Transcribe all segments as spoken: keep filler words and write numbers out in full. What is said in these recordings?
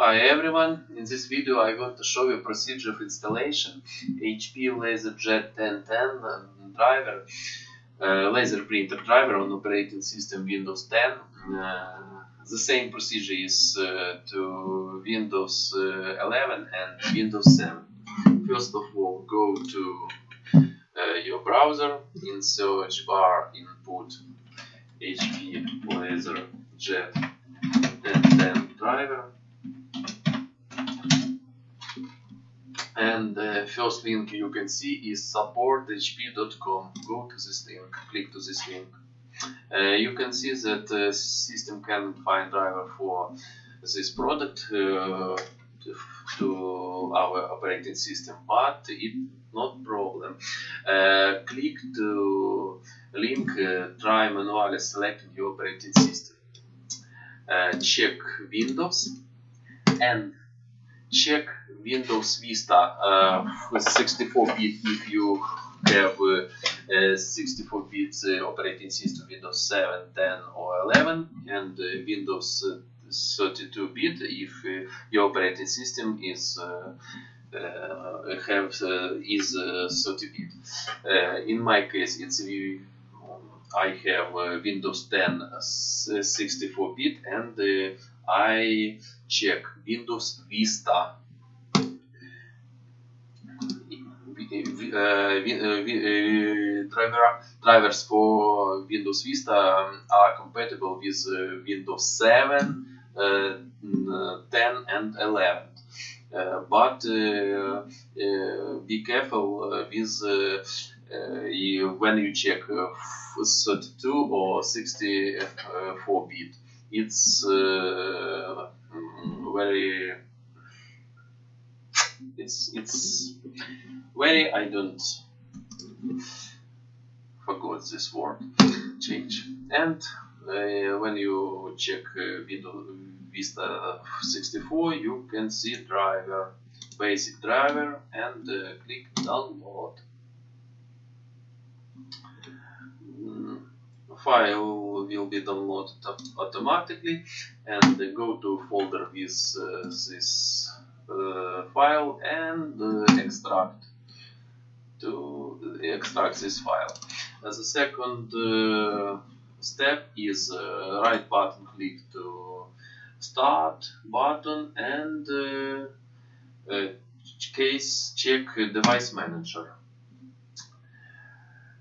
Hi everyone, in this video I want to show you procedure of installation H P LaserJet ten ten driver, uh, laser printer driver on operating system Windows ten. Uh, the same procedure is uh, to Windows uh, eleven and Windows seven. First of all, go to uh, your browser, in search bar input H P LaserJet ten ten driver. And the uh, first link you can see is support H P dot com. Go to this link, click to this link. Uh, you can see that the uh, system can find driver for this product uh, to, to our operating system, but it's not problem. Uh, click to link, uh, try manually selecting your operating system. Uh, check Windows and check Windows Vista uh, with sixty-four bit if you have sixty-four bit uh, uh, operating system Windows seven, ten or eleven, and uh, Windows thirty-two bit if uh, your operating system is uh, uh, have uh, is uh, thirty bit. Uh, in my case, it's I have uh, Windows ten sixty-four bit, and uh, I check Windows Vista. Uh, driver, drivers for Windows Vista are compatible with uh, Windows seven, uh, ten and eleven. Uh, but uh, uh, be careful uh, with uh, uh, you, when you check uh, thirty-two or sixty-four bit. It's uh, very it's it's very I don't forgot this word change. And uh, when you check uh, Windows Vista sixty-four, you can see driver, basic driver, and uh, click download. File will be downloaded automatically, and go to folder with uh, this uh, file and uh, extract to extract this file. As a second uh, step is uh, right button click to start button and uh, uh, case check Device Manager.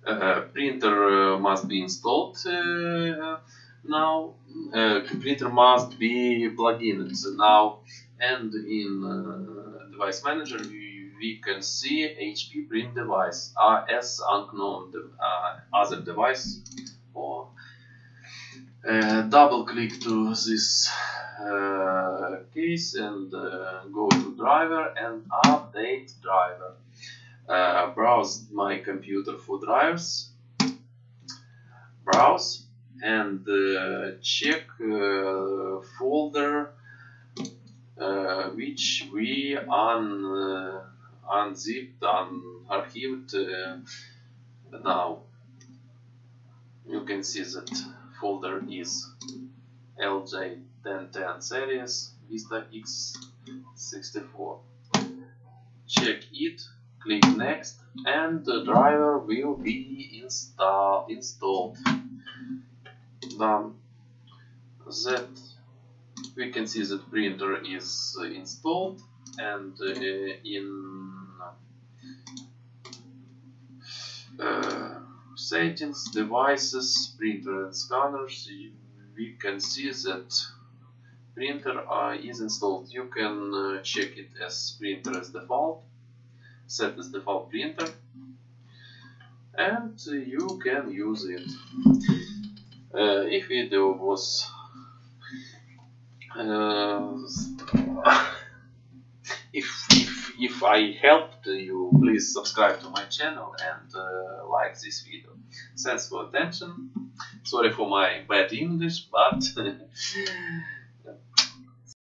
Uh, printer uh, must be installed uh, now. Uh, printer must be plugged in now. And in uh, Device Manager, we, we can see H P print device as unknown uh, other device. Or uh, double click to this uh, case and uh, go to driver and update driver. Uh, browse my computer for drivers, browse, and uh, check uh, folder uh, which we un uh, unzipped, unarchived uh, now. You can see that folder is L J ten ten seriesVista x sixty-four. Check it. Click next, and the driver will be install, installed. Done. That we can see that printer is installed, and uh, in uh, settings, devices, printer and scanners, we can see that printer uh, is installed. You can uh, check it as printer as default. Set as default printer, and you can use it. Uh, if video was uh, if, if if I helped you, please subscribe to my channel and uh, like this video. Thanks for attention. Sorry for my bad English, but